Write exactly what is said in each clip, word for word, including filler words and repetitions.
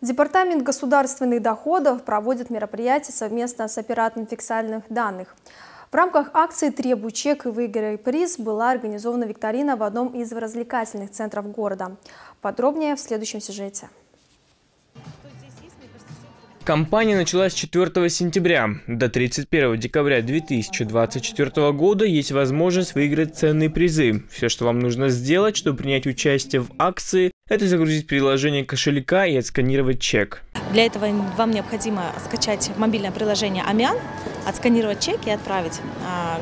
Департамент государственных доходов проводит мероприятия совместно с оператором фискальных данных. В рамках акции «Требуй чек и выиграй приз» была организована викторина в одном из развлекательных центров города. Подробнее в следующем сюжете. Кампания началась четвёртого сентября. До тридцать первого декабря две тысячи двадцать четвёртого года есть возможность выиграть ценные призы. Все, что вам нужно сделать, чтобы принять участие в акции, это загрузить приложение кошелька и отсканировать чек. Для этого вам необходимо скачать мобильное приложение «Амиан», отсканировать чек и отправить.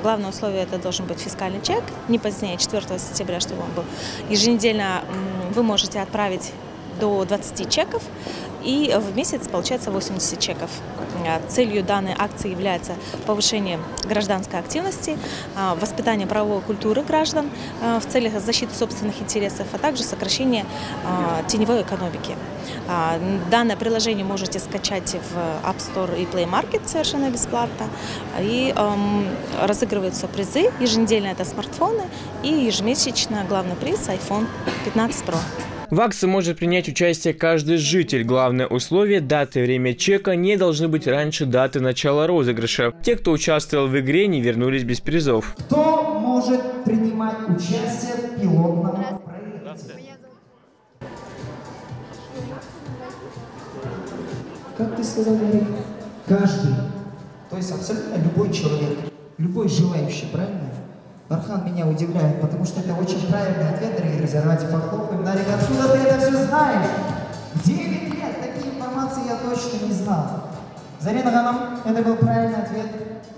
Главное условие – это должен быть фискальный чек, не позднее четвёртого сентября, чтобы он был. Еженедельно вы можете отправить до двадцати чеков, и в месяц получается восемьдесят чеков. Целью данной акции является повышение гражданской активности, воспитание правовой культуры граждан в целях защиты собственных интересов, а также сокращение теневой экономики. Данное приложение можете скачать в App Store и Play Market совершенно бесплатно. И разыгрываются призы. Еженедельно это смартфоны и ежемесячно главный приз айфон пятнадцать про. В акции может принять участие каждый житель. Главное условие – даты и время чека не должны быть раньше даты начала розыгрыша. Те, кто участвовал в игре, не вернулись без призов. Кто может принимать участие в пилотном проекте? Как ты сказал, Гарик? Каждый. То есть абсолютно любой человек, любой желающий, правильно? Дархан меня удивляет, потому что это очень правильный ответ, дорогие друзья. Давайте похлопаем. Дарик, откуда ты это все знаешь? девять лет такие информации я точно не знал. Зарина Ганам, это был правильный ответ.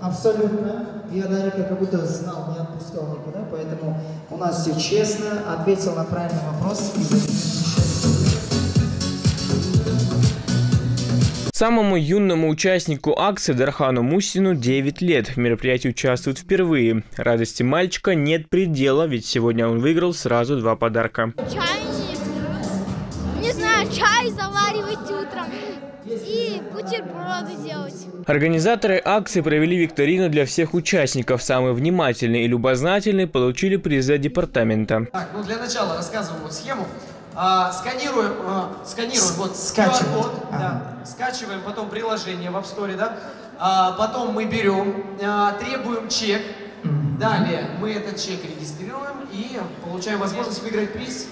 Абсолютно. Я Дарика как будто знал, не отпускал никуда, поэтому у нас все честно. Ответил на правильный вопрос. Самому юному участнику акции Дархану Мустину девять лет. В мероприятии участвуют впервые. Радости мальчика нет предела, ведь сегодня он выиграл сразу два подарка. Чайник, не знаю, чай заваривать утром и бутерброды делать. Организаторы акции провели викторину для всех участников. Самые внимательные и любознательные получили призы от департамента. Так, ну для начала рассказываю вот схему. А, сканируем, а, сканируем вот ку ар код, да, скачиваем потом приложение в App Store, да, а, потом мы берем, а, требуем чек, далее мы этот чек регистрируем и получаем возможность выиграть приз.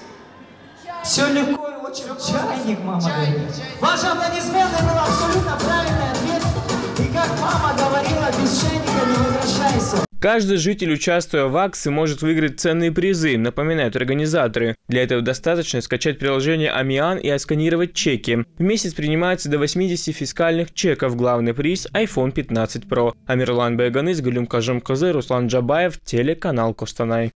Чайник. Все легко и очень просто. Чайник, мама. Чайник, чайник. Ваши аплодисменты, был абсолютно правильный ответ. И как мама говорила, без чайника не возвращайся. Каждый житель, участвуя в акции, может выиграть ценные призы, напоминают организаторы. Для этого достаточно скачать приложение «Амиан» и отсканировать чеки. В месяц принимается до восьмидесяти фискальных чеков. Главный приз – айфон пятнадцать про. Амирлан Баяганыс, Гульмек Жымказыр, Усман Джабаев, телеканал Костанай.